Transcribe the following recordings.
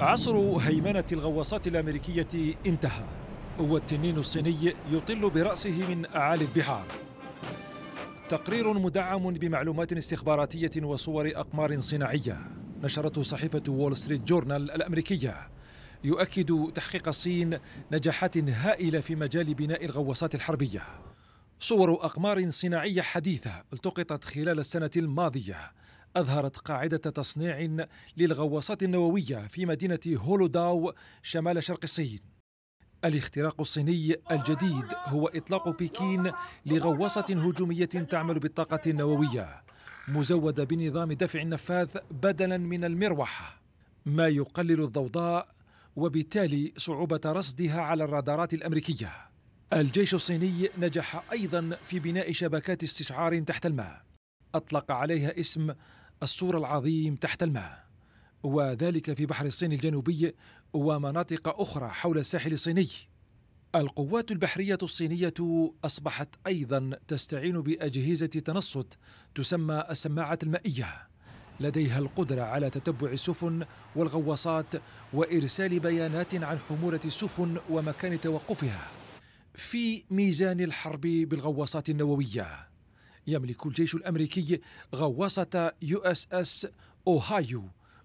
عصر هيمنة الغواصات الأمريكية انتهى، والتنين الصيني يطل برأسه من أعالي البحار. تقرير مدعم بمعلومات استخباراتية وصور أقمار صناعية نشرته صحيفة وول ستريت جورنال الأمريكية يؤكد تحقيق الصين نجاحات هائلة في مجال بناء الغواصات الحربية. صور أقمار صناعية حديثة التقطت خلال السنة الماضية أظهرت قاعدة تصنيع للغواصات النووية في مدينة هولوداو شمال شرق الصين. الاختراق الصيني الجديد هو إطلاق بكين لغواصة هجومية تعمل بالطاقة النووية مزودة بنظام دفع النفاث بدلا من المروحة، ما يقلل الضوضاء وبالتالي صعوبة رصدها على الرادارات الأمريكية. الجيش الصيني نجح أيضا في بناء شبكات استشعار تحت الماء أطلق عليها اسم السور العظيم تحت الماء، وذلك في بحر الصين الجنوبي ومناطق أخرى حول الساحل الصيني. القوات البحرية الصينية أصبحت أيضا تستعين بأجهزة تنصت تسمى السماعات المائية، لديها القدرة على تتبع السفن والغواصات وإرسال بيانات عن حمولة السفن ومكان توقفها. في ميزان الحرب بالغواصات النووية، يملك الجيش الأمريكي غواصة USS أوهايو،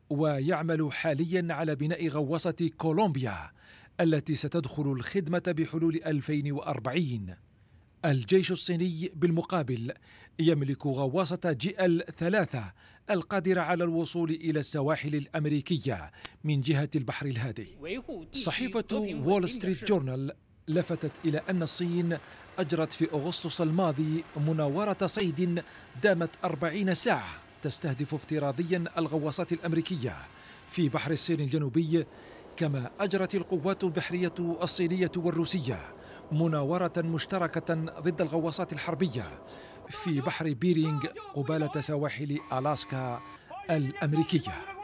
ويعمل حاليا على بناء غواصة كولومبيا التي ستدخل الخدمة بحلول 2040. الجيش الصيني بالمقابل يملك غواصة GL 3 القادرة على الوصول إلى السواحل الأمريكية من جهة البحر الهادي. صحيفة وول ستريت جورنال لفتت إلى أن الصين أجرت في أغسطس الماضي مناورة صيد دامت 40 ساعة تستهدف افتراضيا الغواصات الأمريكية في بحر الصين الجنوبي، كما أجرت القوات البحرية الصينية والروسية مناورة مشتركة ضد الغواصات الحربية في بحر بيرينغ قبالة سواحل ألاسكا الأمريكية.